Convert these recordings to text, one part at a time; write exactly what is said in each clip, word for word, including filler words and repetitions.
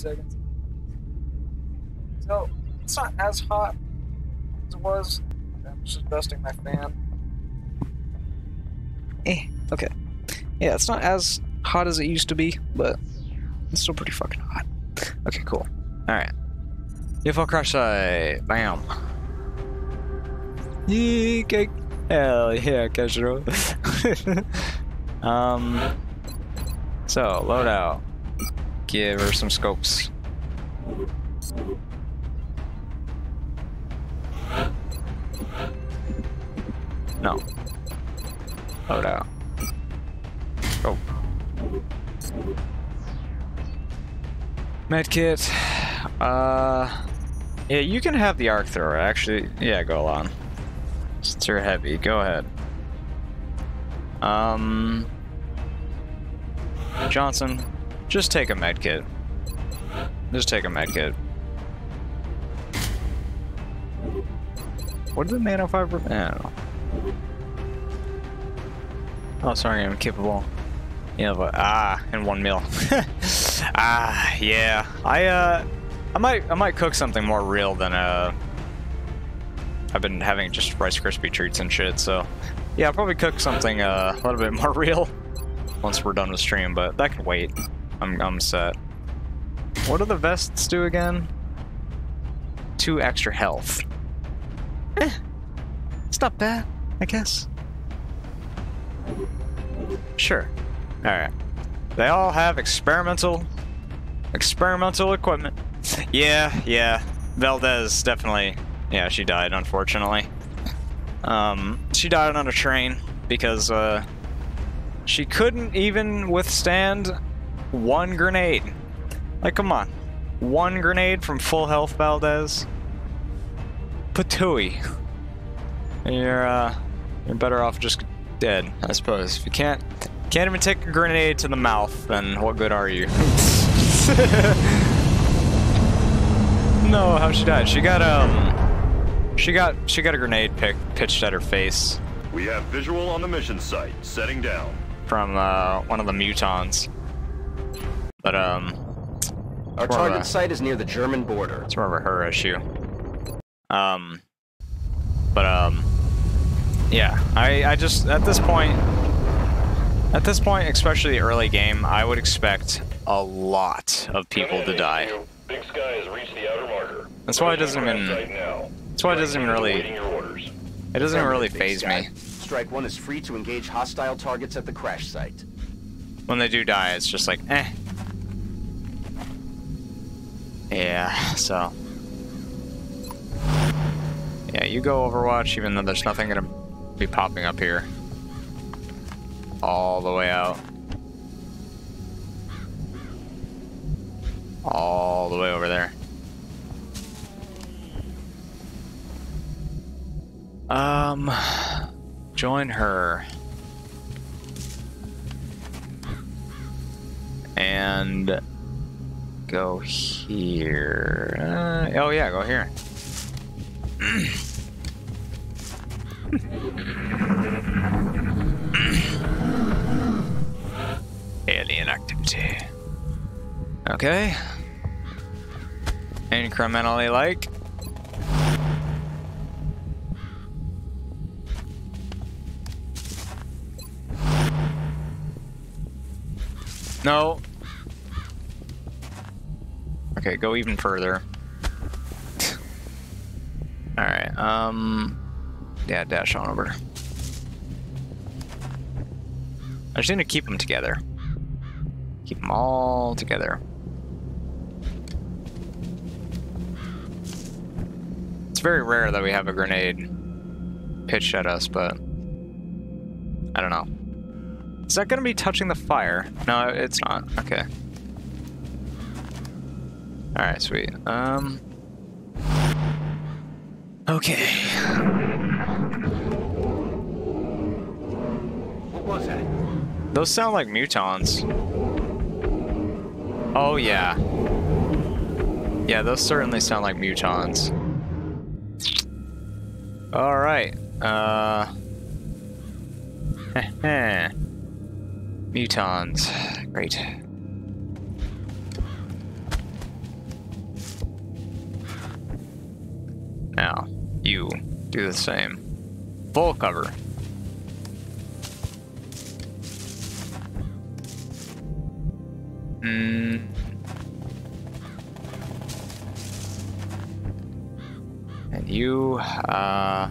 seconds. So it's not as hot as it was. I'm just adjusting my fan. Eh, okay. Yeah, it's not as hot as it used to be, but it's still pretty fucking hot. Okay, cool. Alright. U F O crash site. Bam. Yeah, hell yeah, Keshiro. um. So, loadout. Give her some scopes. No. Loadout. Go. Medkit. Uh. Yeah, you can have the arc thrower, actually. Yeah, go on. Since you're heavy, go ahead. Um. Johnson, just take a medkit. Just take a medkit. What did the nanofiber? I don't know. Oh, sorry, I'm capable. Yeah, but ah, and one meal. ah, yeah. I uh, I might, I might cook something more real than uh. I've been having just Rice Krispie treats and shit, so yeah, I'll probably cook something uh, a little bit more real once we're done with stream, but that can wait. I'm I'm set. What do the vests do again? Two extra health. Eh, it's not bad, I guess. Sure. All right. They all have experimental, experimental equipment. Yeah, yeah. Valdez definitely. Yeah, she died, unfortunately. Um, she died on a train because uh, she couldn't even withstand one grenade. Like, come on. One grenade from full health, Valdez. Patooey. You're, uh, you're better off just dead, I suppose. If you can't, can't even take a grenade to the mouth, then what good are you? No, how she died. She got, um... She got she got a grenade pick pitched at her face. We have visual on the mission site, setting down. From uh, one of the mutons. But um our target a, site is near the German border. It's more of her issue. Um But um yeah, I, I just at this point at this point, especially early game, I would expect a lot of people to die. Big Sky has reached the outer marker. That's why it doesn't even That's why it doesn't even really, it doesn't even really phase me. Strike one is free to engage hostile targets at the crash site. When they do die, it's just like, eh. Yeah, so. Yeah, you go Overwatch, even though there's nothing gonna be popping up here. All the way out. All the way over there. Um, join her. And go here. Uh, oh, yeah, go here. Alien activity. Okay. Incrementally, like. No. Okay, go even further. Alright, um... yeah, dash on over. I just need to keep them together. Keep them all together. It's very rare that we have a grenade pitched at us, but... I don't know. Is that gonna be touching the fire? No, it's not. Okay. Alright, sweet. Um. Okay. What was that? Those sound like mutons. Oh, yeah. Yeah, those certainly sound like mutons. Alright. Uh. Heh. Mutons. Great. Now, you do the same. Full cover. Mm. And you, uh...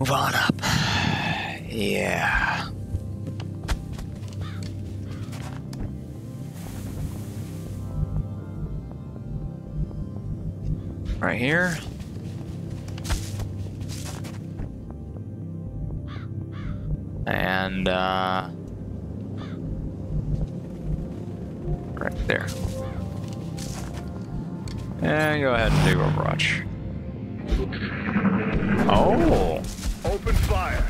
move on up. Yeah. Right here. And, uh... right there. And go ahead and do Overwatch. Oh! Open fire!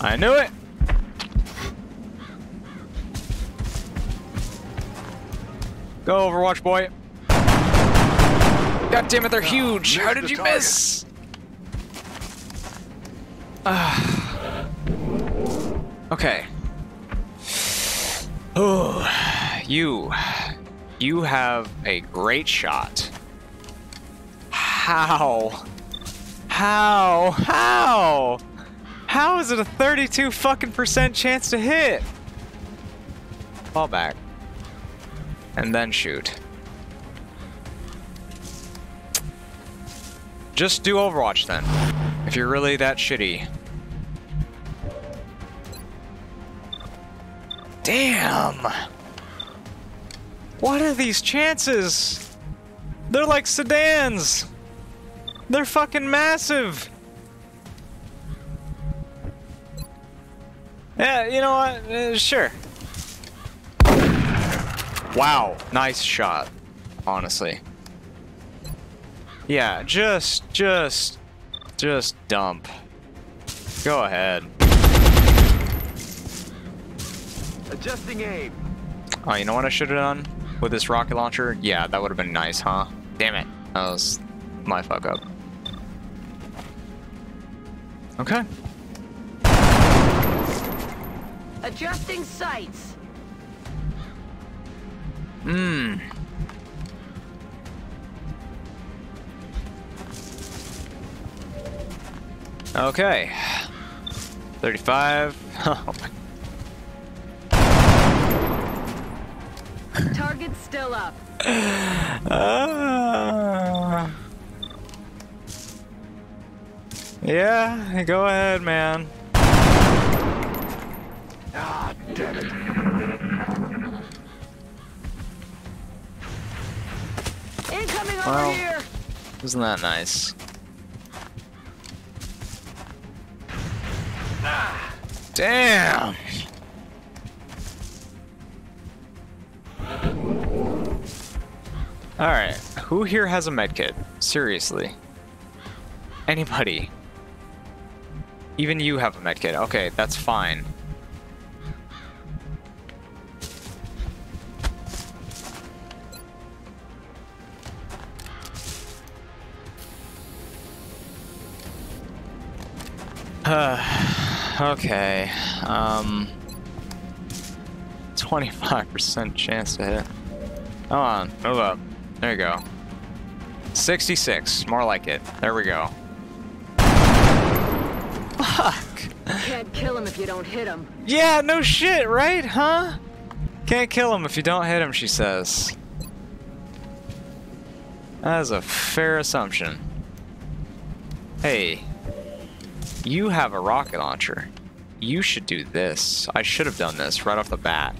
I knew it! Go Overwatch, boy! God damn it, they're huge! How did you miss? Uh, okay. Ooh, you. You have a great shot. How? How? How? How is it a thirty-two fucking percent chance to hit? Fall back. And then shoot. Just do Overwatch then, if you're really that shitty. Damn! What are these chances? They're like sedans! They're fucking massive! Yeah, you know what? Uh, sure. Wow, nice shot, honestly. Yeah, just, just, just dump. Go ahead. Adjusting aim. Oh, you know what I should have done with this rocket launcher? Yeah, that would have been nice, huh? Damn it. That was my fuck up. Okay. Adjusting sights. Hmm. Okay. thirty-five. Oh my. Target still up. Uh, yeah, go ahead, man. Ah, damn it. Incoming well, over here. Isn't that nice? Damn! Alright, who here has a medkit? Seriously. Anybody? Even you have a medkit. Okay, that's fine. Uh... Okay, um, twenty-five percent chance to hit. Come on, move up. There you go. sixty-six, more like it. There we go. Fuck! Can't kill him if you don't hit him. Yeah, no shit, right? Huh? Can't kill him if you don't hit him, she says. That is a fair assumption. Hey. You have a rocket launcher. You should do this. I should have done this right off the bat.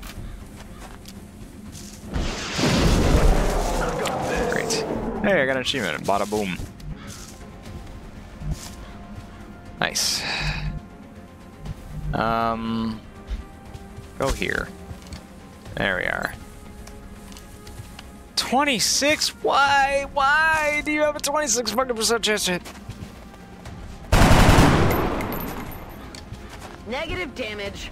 Great. Hey, I got an achievement. Bada boom. Nice. Um, go here. There we are. twenty-six? Why? Why do you have a twenty-six fucking percent chance to hit? Negative damage.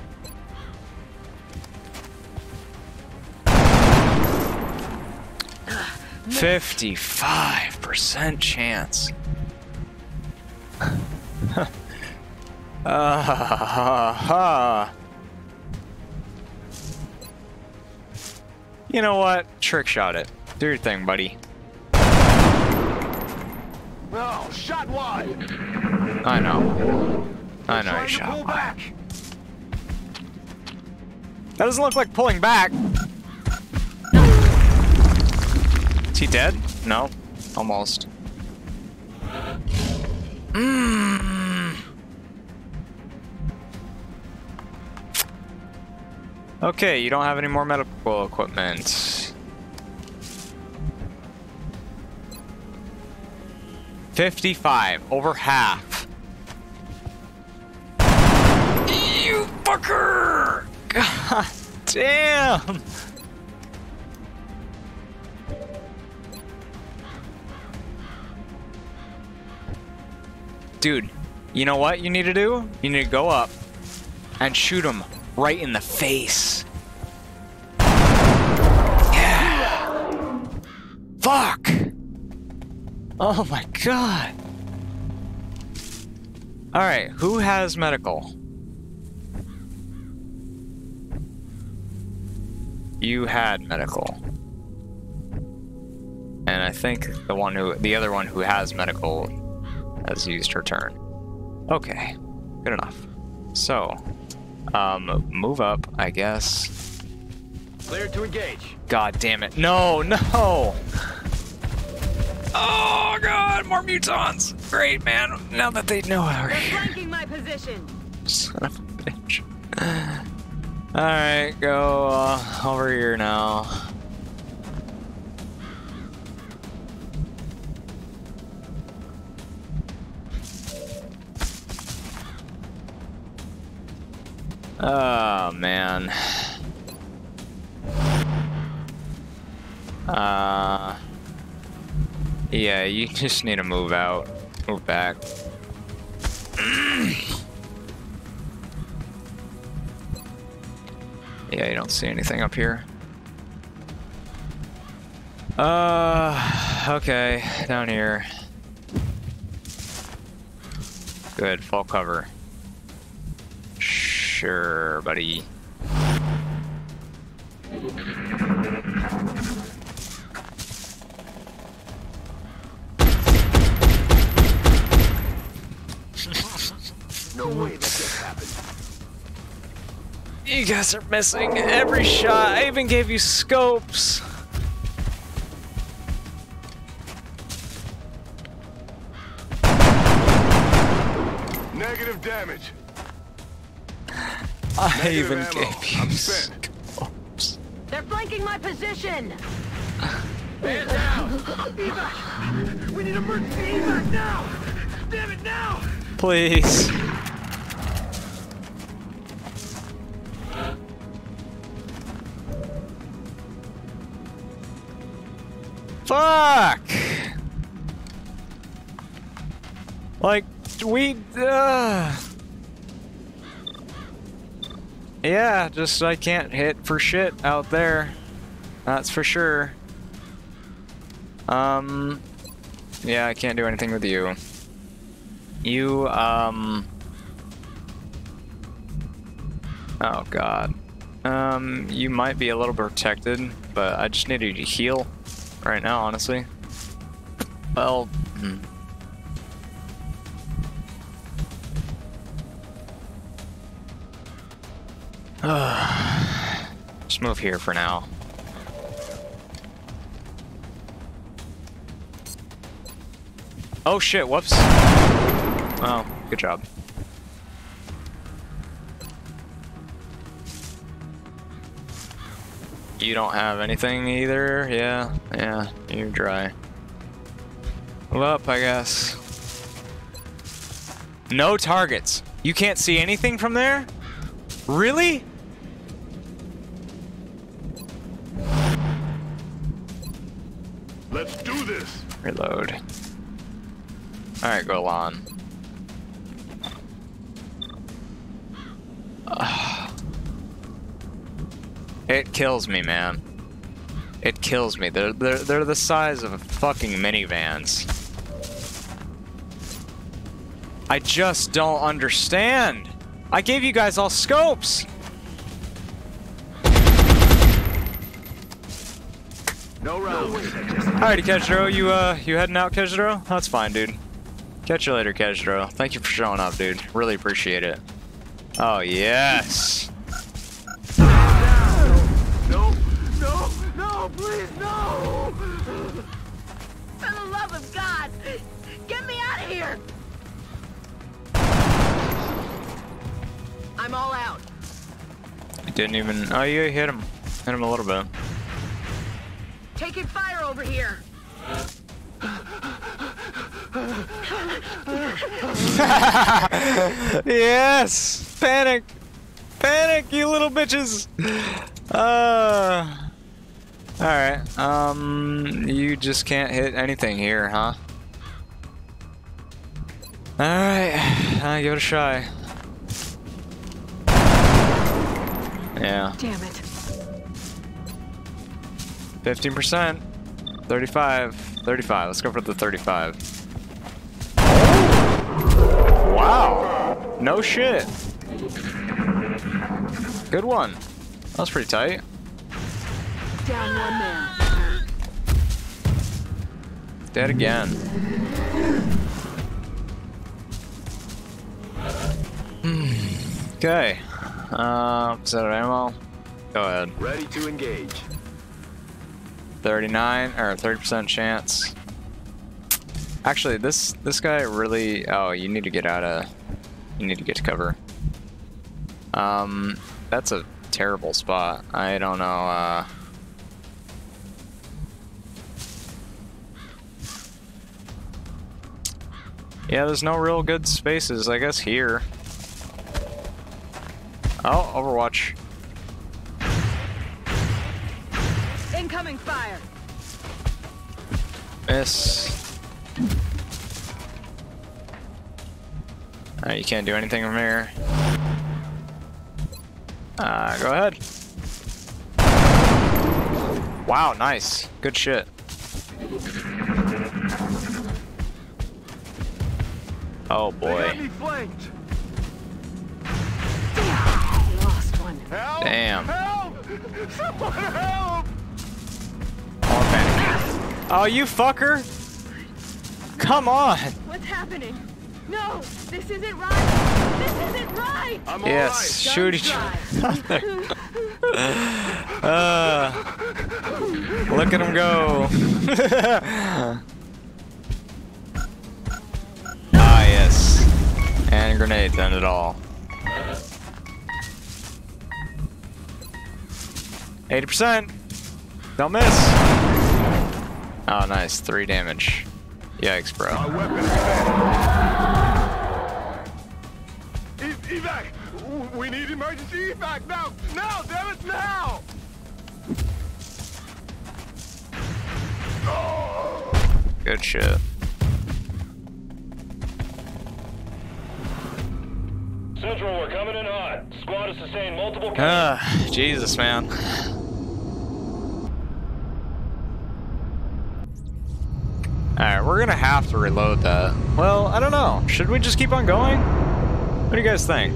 fifty-five percent chance. uh, uh, uh. You know what? Trick shot it. Do your thing, buddy. No, shot wide. I know. I know you shot wide. That doesn't look like pulling back. Is he dead? No. Almost. Mm. Okay, you don't have any more medical equipment. fifty-five, over half. You fucker! God damn! Dude, you know what you need to do? You need to go up and shoot him right in the face. Yeah. Fuck! Oh my god. Alright, who has medical? You had medical. And I think the one who the other one who has medical has used her turn. Okay, good enough. So, um, move up, I guess. Clear to engage. God damn it. No, no! Oh god, more mutons! Great, man, now that they know how. They're flanking my position. Son of a bitch. Alright, go uh, over here now. Oh, man. Uh, yeah, you just need to move out. Move back. Yeah, you don't see anything up here. Uh, okay, down here. Good, full cover. Sure, buddy. No way that just happened. You guys are missing every shot. I even gave you scopes. Negative damage. I Negative even ammo. Gave you I'm spent. Scopes. They're flanking my position! Man down! Evac! We need emergency evac now! Damn it now! Please. Fuck! Like, we... Uh... Yeah, just I can't hit for shit out there. That's for sure. Um, yeah, I can't do anything with you. You, um... Oh, God. Um, you might be a little protected, but I just need you to heal right now, honestly. Well... Hmm. Just move here for now. Oh shit, whoops. Oh, good job. You don't have anything either? Yeah, yeah, you're dry. Move up, I guess. No targets. You can't see anything from there? Really? Let's do this. Reload. All right, go on. Uh, it kills me, man. It kills me. They're they're they're the size of fucking minivans. I just don't understand. I gave you guys all scopes. No rounds. Alrighty, Kejiro, you uh, you heading out, Kejiro? That's fine, dude. Catch you later, Kedro. Thank you for showing up, dude. Really appreciate it. Oh, yes. No, no, no, please, no. For the love of God, get me out of here. I'm all out. I didn't even. Oh, you hit him. Hit him a little bit. Taking fire over here. Yes! Panic! Panic, you little bitches! Uh, Alright, um, you just can't hit anything here, huh? Alright, uh, give it a shot. Yeah. Damn it. fifteen percent. thirty-five. thirty-five. Let's go for the thirty-five. Wow. No shit. Good one. That was pretty tight. Down one man. Dead again. Okay. Uh, is that an ammo? Go ahead. Ready to engage. thirty-nine or thirty percent chance. Actually, this this guy really. Oh, you need to get out of. You need to get to cover. Um, that's a terrible spot. I don't know. Uh, yeah, there's no real good spaces. I guess here. Oh, Overwatch. Incoming fire. Miss. Uh, you can't do anything from here. Uh, go ahead. Wow, nice. Good shit. Oh boy. Lost one. Damn. Help! Someone help! Oh, you fucker! Come on! What's happening? No, this isn't right. This isn't right. I'm yes, right. Shoot each other. uh, look at him go. Ah, yes. And grenade done it all. eighty percent. Don't miss. Oh, nice. Three damage. Yikes, bro. My weapon is bad. E evac! We need emergency evac now! Now, damn it, now! Oh. Good shit. Central, we're coming in hot. Squad has sustained multiple. Ah, Jesus, man. Alright, we're gonna have to reload that. Well, I don't know. Should we just keep on going? What do you guys think?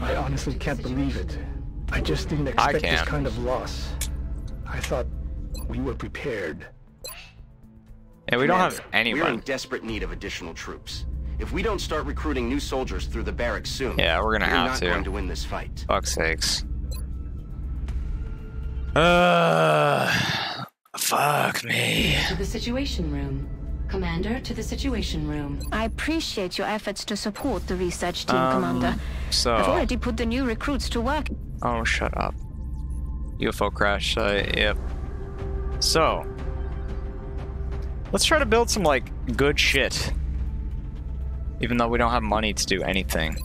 I honestly can't believe it. I just didn't expect this kind of loss. I thought we were prepared. And we don't have anyone. We're in desperate need of additional troops. If we don't start recruiting new soldiers through the barracks soon, yeah, we're gonna have to. We're not going to win this fight. Fuck's sakes. Uh. Fuck me. To the Situation Room. Commander, to the Situation Room. I appreciate your efforts to support the research team, um, Commander. So I've already put the new recruits to work. Oh, shut up. U F O crash site, yep. So, let's try to build some, like, good shit. Even though we don't have money to do anything.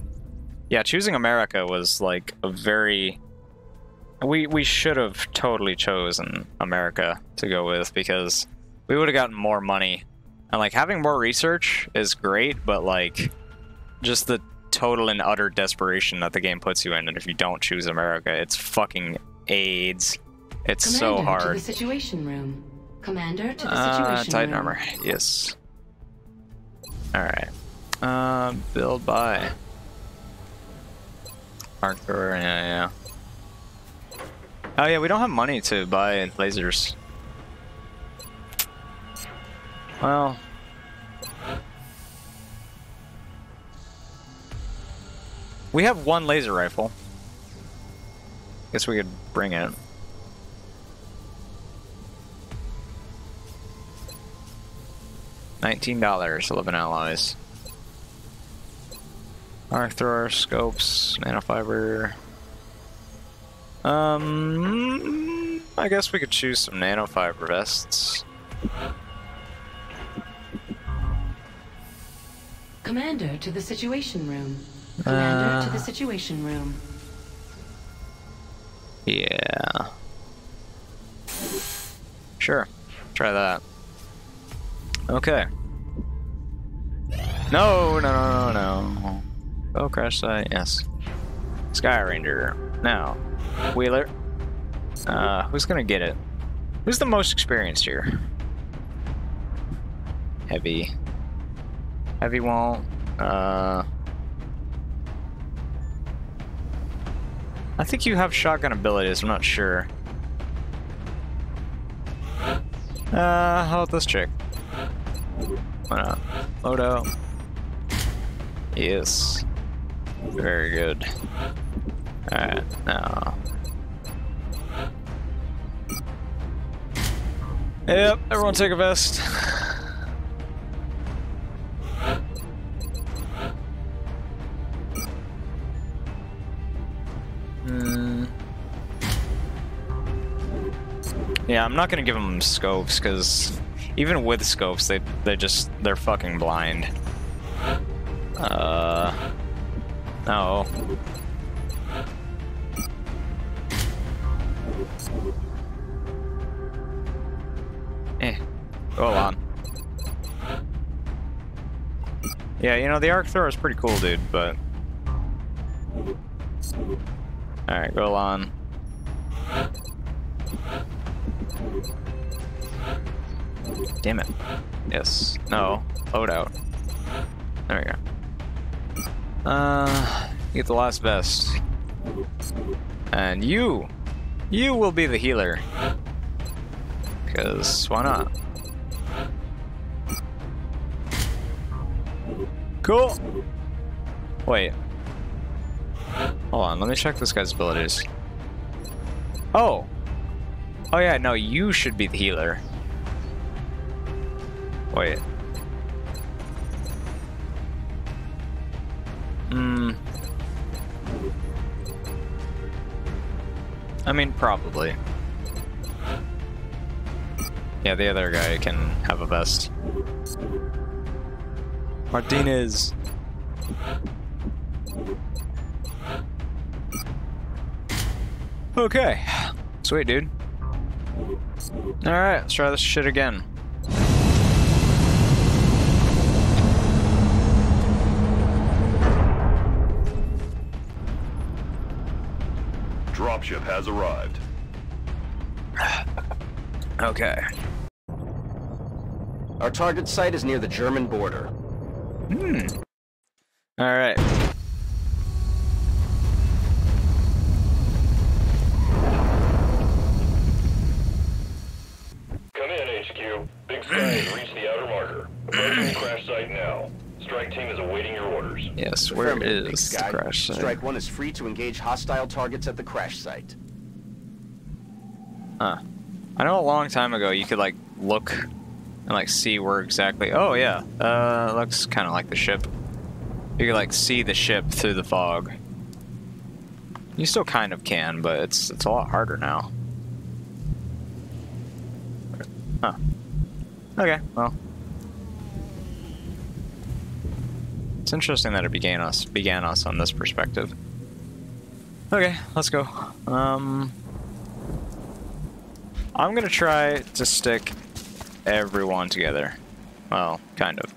Yeah, choosing America was, like, a very... We we should have totally chosen America to go with, because we would have gotten more money. And like having more research is great, but like just the total and utter desperation that the game puts you in, and if you don't choose America, it's fucking AIDS. It's Commander, so hard. To the Situation Room. Commander, to the Situation uh, Titan Room. Armor, yes. Alright. Uh, build by Mark Thrower, yeah, yeah. Oh yeah, we don't have money to buy lasers. Well, We have one laser rifle. Guess we could bring it. nineteen dollars, eleven alloys. Arc thrower, scopes, nanofiber. Um, I guess we could choose some nanofiber vests. Commander to the Situation Room. Commander uh, to the Situation Room. Yeah. Sure. Try that. Okay. No, no, no, no, no. Oh, crash site, yes. Sky Ranger. Now, Wheeler. Uh, who's gonna get it? Who's the most experienced here? Heavy. Heavy won't. Uh. I think you have shotgun abilities, I'm not sure. Uh, how about this chick? Why not? Odo. Yes. Very good. Alright, now. Yep, everyone take a vest. Hmm. Yeah, I'm not gonna give them scopes, because even with scopes, they they just they're fucking blind. Uh, no. Eh, go on. Yeah, you know the arc thrower is pretty cool, dude. But all right, go on. Damn it. Yes. No. Load out. There we go. Uh, you get the last vest. And you! You will be the healer. Because why not? Cool! Wait. Hold on, let me check this guy's abilities. Oh! Oh yeah, no, you should be the healer. Wait. Hmm. I mean, probably. Yeah, the other guy can have a vest. Martinez. Okay. Sweet, dude. Alright, let's try this shit again. Dropship has arrived. Okay. Our target site is near the German border. Hmm. Alright. Come in, H Q. Big Sky has reached the outer marker. Approaching the crash site now. Strike team is awaiting your orders. Yes, where is the crash site? Strike one is free to engage hostile targets at the crash site. Huh. I know a long time ago you could like look and like see where exactly. Oh yeah, uh, looks kind of like the ship. You could like see the ship through the fog. You still kind of can, but it's it's a lot harder now. Huh. Okay. Well. It's interesting that it began us began us on this perspective. Okay, let's go. Um, I'm gonna try to stick everyone together. Well, kind of.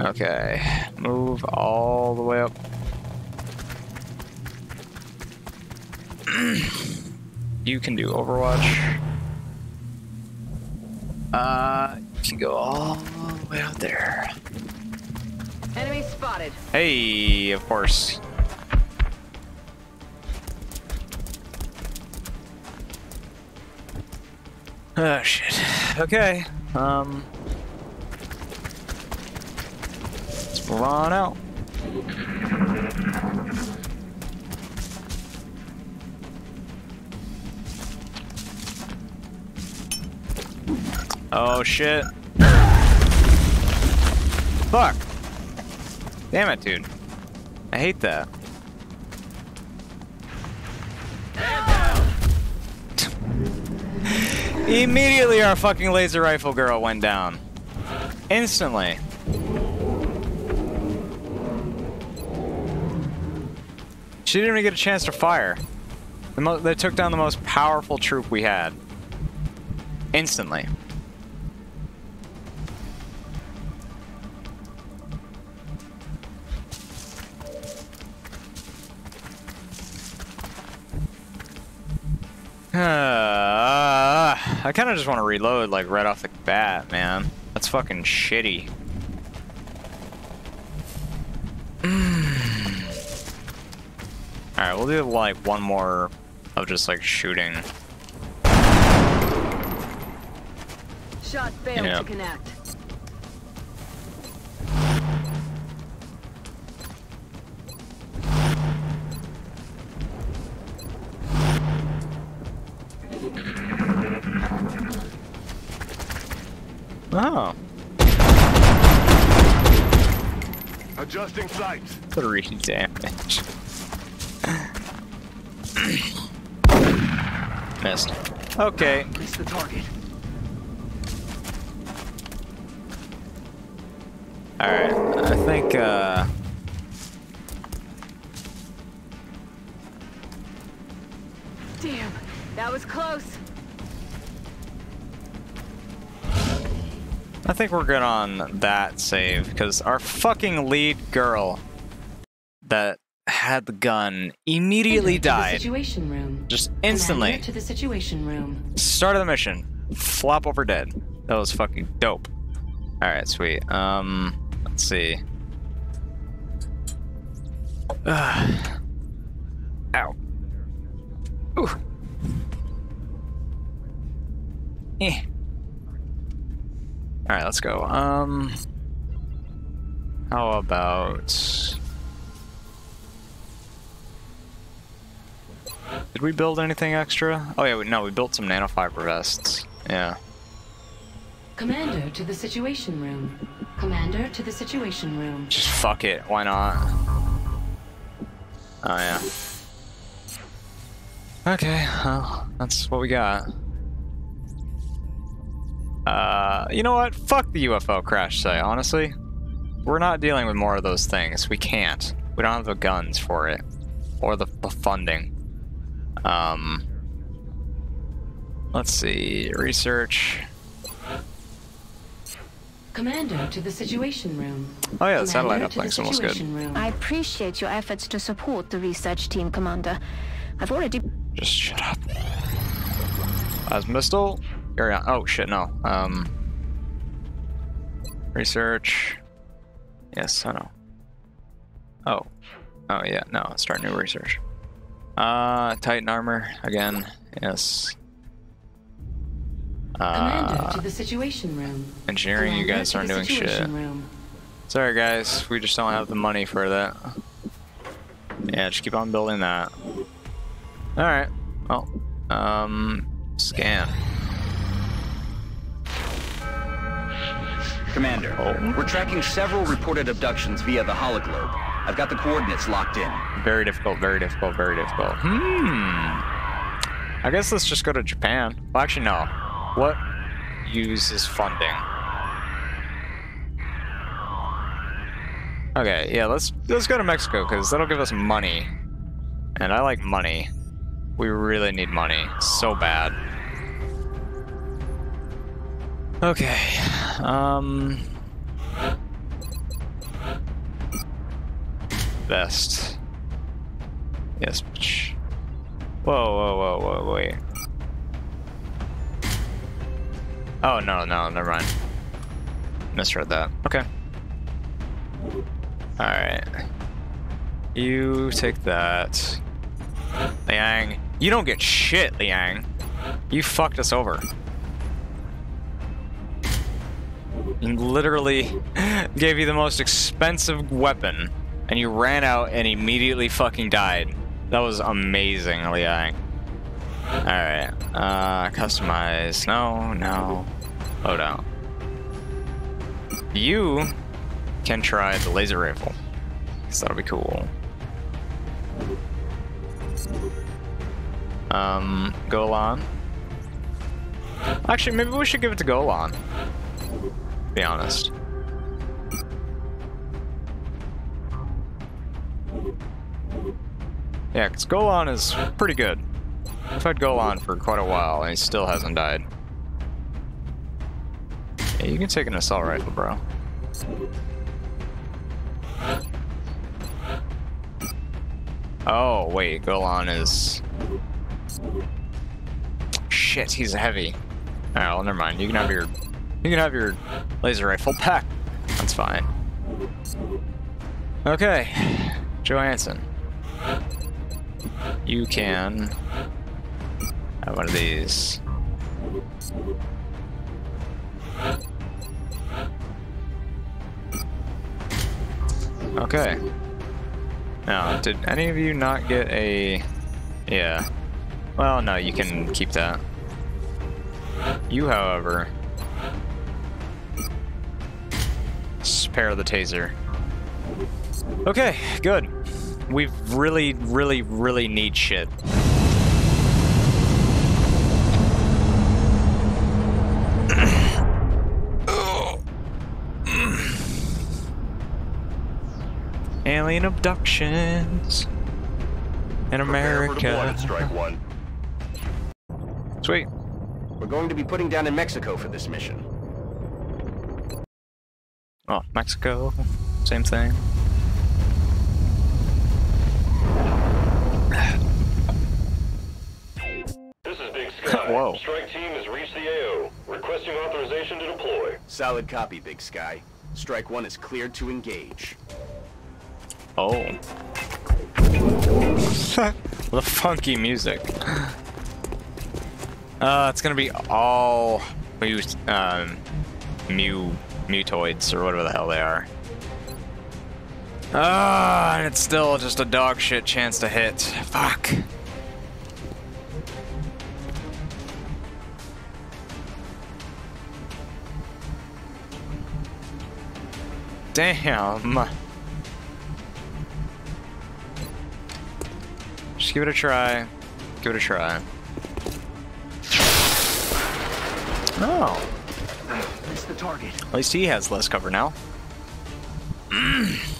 Okay, move all the way up. You can do Overwatch. Uh, you can go all the way out there. Enemy spotted. Hey, of course. Oh shit. Okay. Um. Let's run out. Oh shit. Fuck. Damn it, dude. I hate that. Immediately our fucking laser rifle girl went down. Instantly. She didn't even get a chance to fire. The mo- they took down the most powerful troop we had. Instantly. Uh, I kind of just want to reload, like, right off the bat, man. That's fucking shitty. Alright, we'll do, like, one more of just, like, shooting. Shot failed yeah. to connect. Oh. Adjusting sights. Three damage. Missed. Okay. Place the target. All right. I think. Uh... Damn, that was close. I think we're good on that save, because our fucking lead girl that had the gun immediately died. Situation room. Just instantly. To the situation room. Start of the mission. Flop over dead. That was fucking dope. Alright, sweet. Um, let's see. Ugh. Ow. Ooh. Eh. All right, let's go. Um, how about? Did we build anything extra? Oh yeah, we, no, we built some nanofiber vests. Yeah. Commander to the situation room. Commander to the situation room. Just fuck it. Why not? Oh yeah. Okay. Well, that's what we got. Uh, you know what? Fuck the U F O crash site, honestly. We're not dealing with more of those things. We can't. We don't have the guns for it. Or the, the funding. Um, let's see. Research. Commander to the situation room. Oh yeah, the satellite uplink's almost good. I appreciate your efforts to support the research team, Commander. I've already... Just shut up. As missile... Oh shit, no. Um, research. Yes, I know. Oh. Oh yeah, no, start new research. Uh, Titan armor again. Yes. Uh, Commander to the situation room. Engineering, Commander, you guys aren't doing shit. Room. Sorry guys, we just don't have the money for that. Yeah, just keep on building that. Alright. Well, um, scan. Commander, oh. We're tracking several reported abductions via the hologlobe. I've got the coordinates locked in. Very difficult, very difficult, very difficult. Hmm. I guess let's just go to Japan. Well, actually, no. What uses funding? Okay, yeah, let's let's go to Mexico, because that'll give us money. And I like money. We really need money. So bad. Okay, um... Best. Yes, bitch. Whoa, whoa, whoa, whoa, wait. Oh, no, no, never mind. Misread that. Okay. Alright. You take that. Liang. You don't get shit, Liang. You fucked us over. and literally gave you the most expensive weapon, and you ran out and immediately fucking died. That was amazing, Liang. Alright, uh, customize. No, no. Oh, no. You can try the laser rifle, because that'll be cool. Um, Golan. Actually, maybe we should give it to Golan, to be honest. Yeah, because Golan is pretty good. I've had Golan for quite a while, and he still hasn't died. Yeah, you can take an assault rifle, bro. Oh, wait, Golan is... Shit, he's heavy. Oh, well, never mind. You can have your, you can have your laser rifle back. That's fine. Okay, Johansson, you can have one of these. Okay. Now, did any of you not get a? Yeah. Well, no, you can keep that. You, however, spare the taser. Okay, good. We really, really, really need shit. Alien abductions in America. Sweet. We're going to be putting down in Mexico for this mission. Oh, Mexico. Same thing. This is Big Sky. Whoa. Strike team has reached the A O. Requesting authorization to deploy. Solid copy, Big Sky. Strike one is cleared to engage. Oh. The funky music. Uh, it's gonna be all um, mu mutoids or whatever the hell they are. Ah, uh, and it's still just a dog shit chance to hit. Fuck. Damn. Just give it a try. Give it a try. Oh. That's the target. At least he has less cover now. Mm.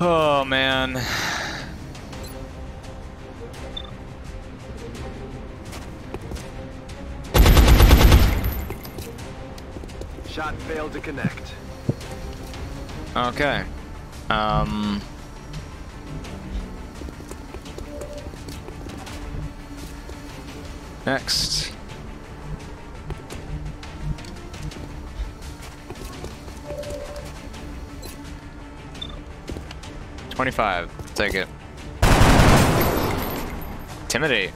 Oh man. Shot failed to connect. Okay. Um. Next. twenty-five. Take it. Intimidate.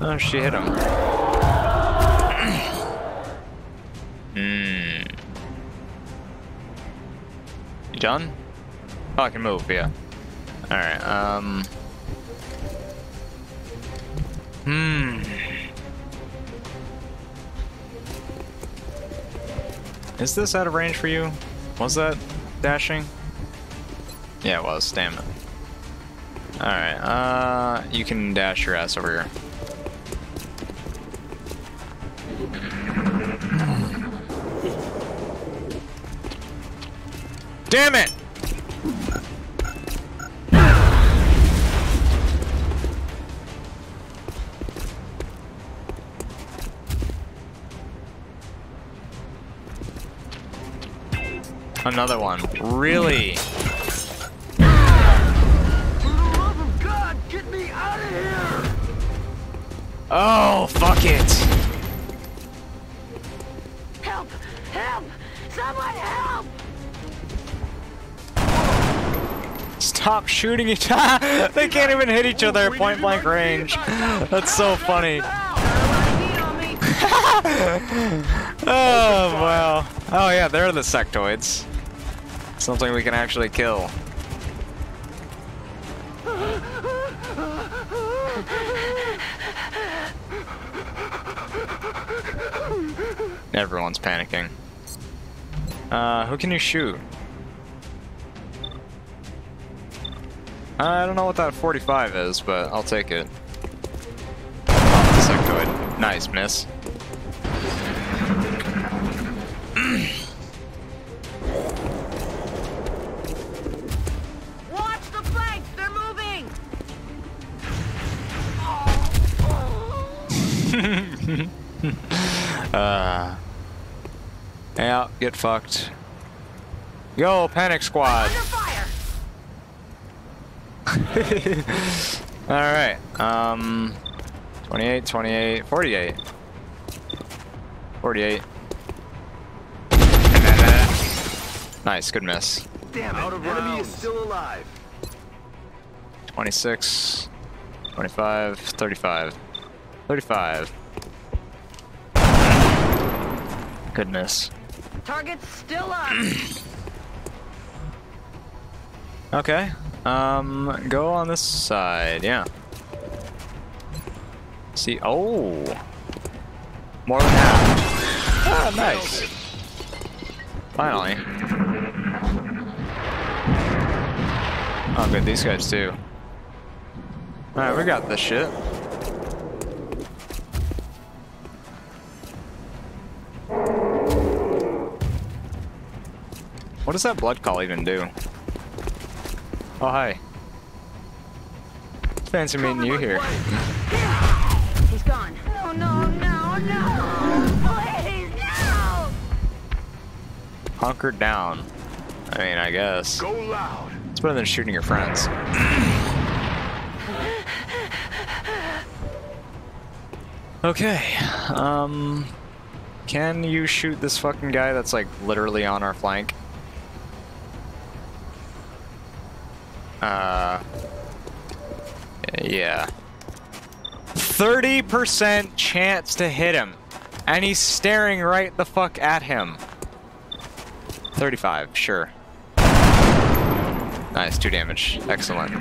Oh, she hit him. Hmm. Done? Oh, I can move, yeah. Alright, um... Hmm... Is this out of range for you? Was that dashing? Yeah, it was. Damn it. Alright, uh... you can dash your ass over here. Damn it! Another one. Really? For the love of God, get me out of here! Oh, fuck it! Help! Help! Someone help! stop shooting each other. They can't even hit each other at point blank range. That's so funny. Oh, wow. Oh, yeah, they're the sectoids. Something we can actually kill. Everyone's panicking. Uh, who can you shoot? I don't know what that forty-five is, but I'll take it. Oh, the sectoid. Nice, miss. uh, yeah, get fucked. Yo, panic squad. All right. Um, twenty-eight, twenty-eight, forty-eight, forty-eight. Nice, good miss. Damn it! Out of rounds. Enemy is still alive. twenty-six, twenty-five, thirty-five, thirty-five. Goodness. Target's still up. Okay. Um, go on this side. Yeah. See. Oh. More than half. Ah, nice. Finally. Oh, good. These guys too. All right, we got this shit. What does that blood call even do? Oh, hi. Fancy meeting you here. He's gone. No, no, no, no! Please, no! Hunker down. I mean, I guess. Go loud. It's better than shooting your friends. Okay. Um. Can you shoot this fucking guy that's like literally on our flank? Uh, yeah. thirty percent chance to hit him. And he's staring right the fuck at him. thirty-five, sure. Nice, two damage. Excellent.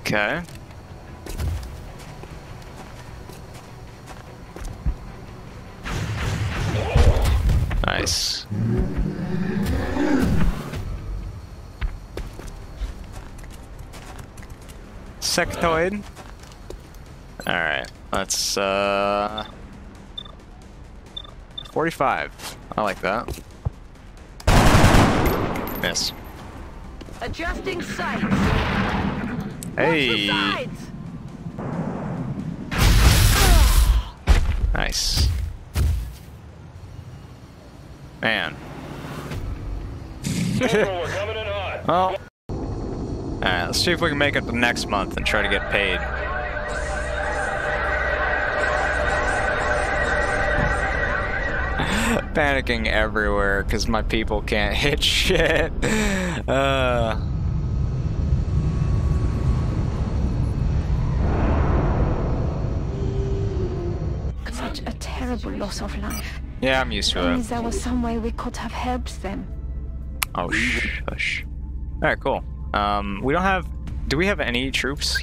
Okay. Nice. Sectoid. Alright, let's uh forty-five. I like that. Miss. Adjusting sights. Hey. Nice. Man. Well. Alright, let's see if we can make it the next month and try to get paid. Panicking everywhere because my people can't hit shit. Uh. Such a terrible loss of life. Yeah, I'm used to it. At least there was some way we could have helped them. Oh, shush. Alright, cool. Um, we don't have... Do we have any troops?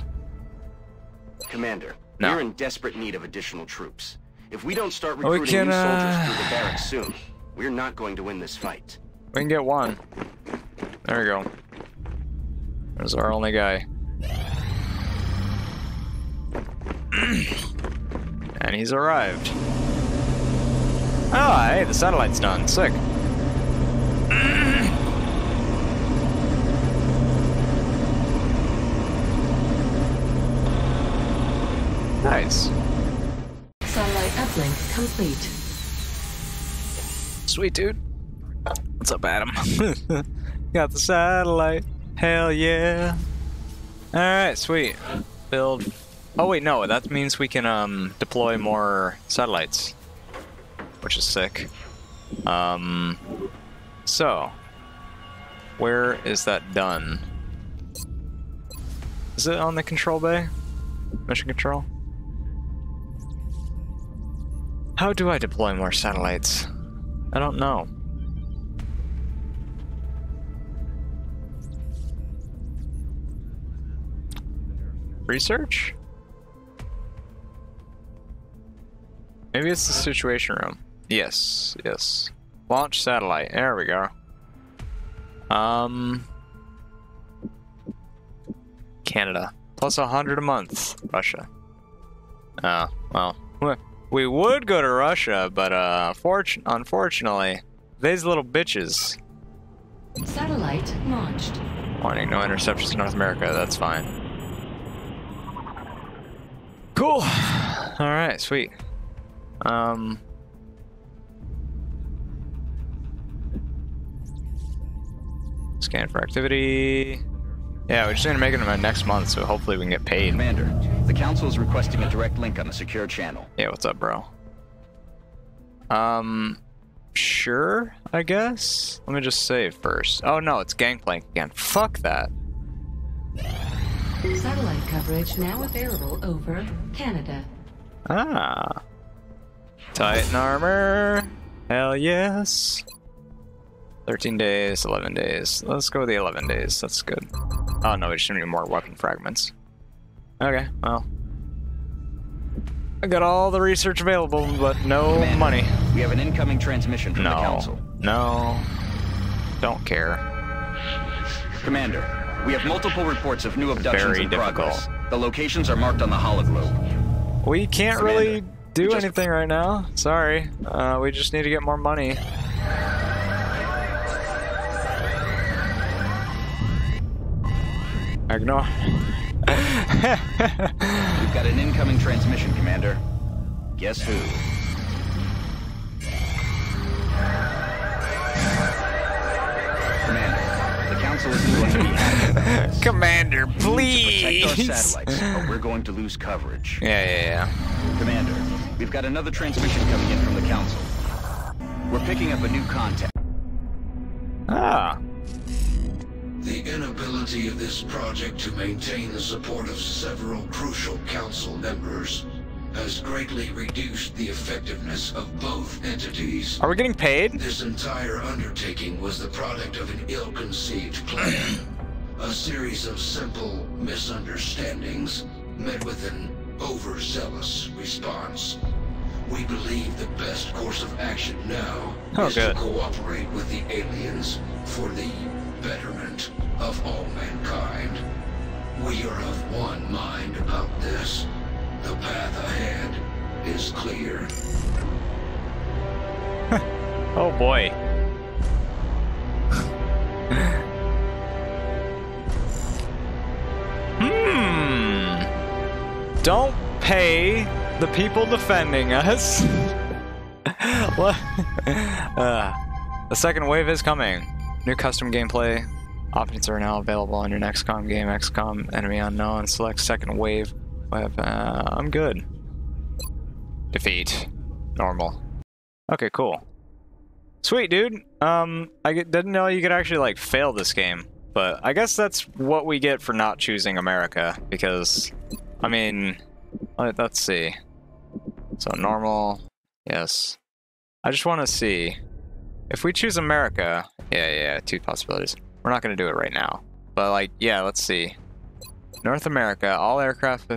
Commander, no. We're in desperate need of additional troops. If we don't start recruiting can, new soldiers uh... through the barracks soon, we're not going to win this fight. We can get one. There we go. There's our only guy. And he's arrived. Oh, hey, the satellite's done. Sick. Nice. Satellite uplink complete. Sweet, dude. What's up, Adam? Got the satellite. Hell yeah. Alright, sweet. Build Oh wait, no, that means we can um, deploy more satellites, which is sick. Um, so, where is that done? Is it on the control bay? Mission control? How do I deploy more satellites? I don't know. Research? Maybe it's the situation room. Yes, yes. Launch satellite. There we go. Um, Canada. Plus a hundred a month. Russia. Uh, well. We would go to Russia, but uh, unfortunately, these little bitches. Satellite launched. Warning, no interceptions in North America. That's fine. Cool. All right, sweet. Um. Scan for activity. Yeah, we just need to make it in next month, so hopefully we can get paid. Commander, the council is requesting a direct link on a secure channel. Yeah, what's up, bro? Um, sure, I guess. Let me just save first. Oh no, it's Gangplank again. Fuck that. Satellite coverage now available over Canada. Ah. Titan armor. Hell yes. thirteen days, eleven days. Let's go with the eleven days. That's good. Oh no, we just need more weapon fragments. Okay, well. I got all the research available, but no Commander, money. We have an incoming transmission from no, the council. No. Don't care. Commander, we have multiple reports of new abductions in progress. The locations are marked on the hologlobe. We can't Commander, really do just... anything right now. Sorry. Uh, we just need to get more money. Ignore. We've got an incoming transmission, Commander. Guess who? Commander, the council is going to be active. Commander, please. Protect our satellites, or we're going to lose coverage. Yeah, yeah, yeah. Commander, we've got another transmission coming in from the council. We're picking up a new contact. Ah. The inability of this project to maintain the support of several crucial council members has greatly reduced the effectiveness of both entities. Are we getting paid? This entire undertaking was the product of an ill-conceived plan. A series of simple misunderstandings met with an overzealous response. We believe the best course of action now oh, is good. to cooperate with the aliens for the betterment of all mankind. We are of one mind about this. The path ahead is clear. Oh boy. Hmm. Don't pay the people defending us. uh, the second wave is coming. New custom gameplay options are now available on your next X COM game. X COM: Enemy Unknown. Select second wave. wave. Uh, I'm good. Defeat. Normal. Okay, cool. Sweet, dude. Um, I didn't know you could actually like fail this game, but I guess that's what we get for not choosing America. Because, I mean, let's see. So normal. Yes. I just want to see. If we choose America, yeah, yeah, two possibilities. We're not going to do it right now. But, like, yeah, let's see. North America, all aircraft,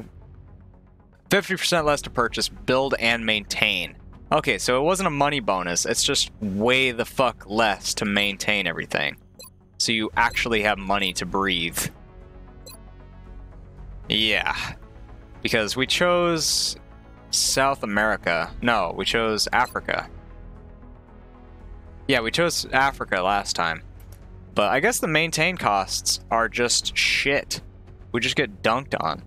fifty percent less to purchase, build, and maintain. Okay, so it wasn't a money bonus. It's just way the fuck less to maintain everything. So you actually have money to breathe. Yeah. Because we chose South America. No, we chose Africa. Yeah, we chose Africa last time. But I guess the maintain costs are just shit. We just get dunked on.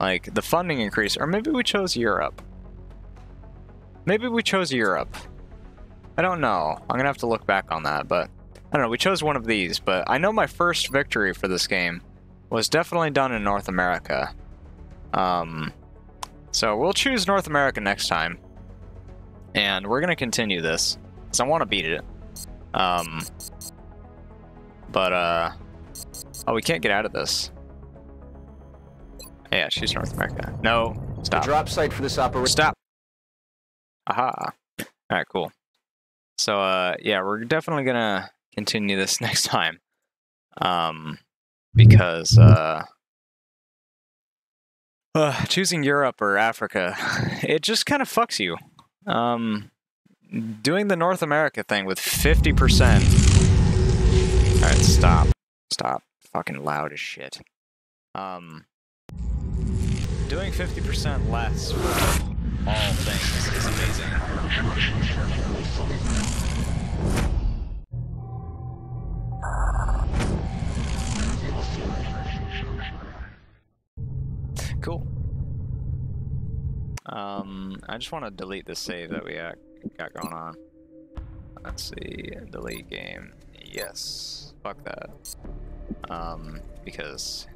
Like, the funding increase. Or maybe we chose Europe. Maybe we chose Europe. I don't know. I'm gonna have to look back on that, but... I don't know, we chose one of these, but I know my first victory for this game was definitely done in North America. Um, so we'll choose North America next time. And we're going to continue this, because I want to beat it. Um, but, uh... Oh, we can't get out of this. Yeah, choose North America. No, stop. The drop site for this operation. Stop! Aha. Alright, cool. So, uh, yeah, we're definitely going to continue this next time. Um, because, uh... Uh, choosing Europe or Africa, it just kind of fucks you. Um, doing the North America thing with fifty percent. Alright, stop. Stop. Fucking loud as shit. Um, doing fifty percent less for all things is amazing. Cool. Um, I just want to delete the save that we got going on. Let's see, delete game. Yes, fuck that. Um, because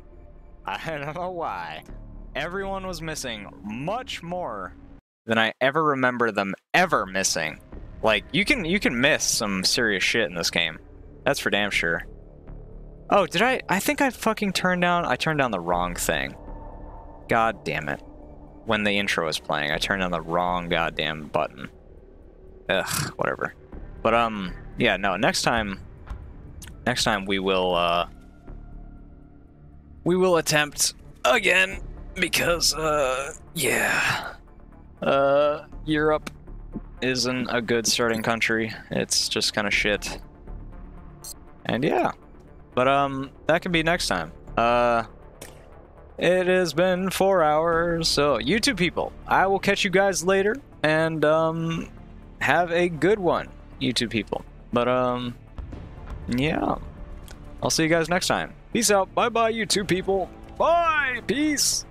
I don't know why everyone was missing much more than I ever remember them ever missing. Like you can you can miss some serious shit in this game. That's for damn sure. Oh, did I? I think I fucking turned down. I turned down the wrong thing. God damn it. When the intro was playing, I turned on the wrong goddamn button. Ugh, whatever. But, um, yeah, no, next time, next time we will, uh, we will attempt again, because, uh, yeah, uh, Europe isn't a good starting country. It's just kind of shit. And, yeah. But, um, that can be next time. Uh... It has been four hours, so YouTube people, I will catch you guys later, and um, have a good one, YouTube people. But um, yeah, I'll see you guys next time. Peace out. Bye-bye, YouTube people. Bye. Peace.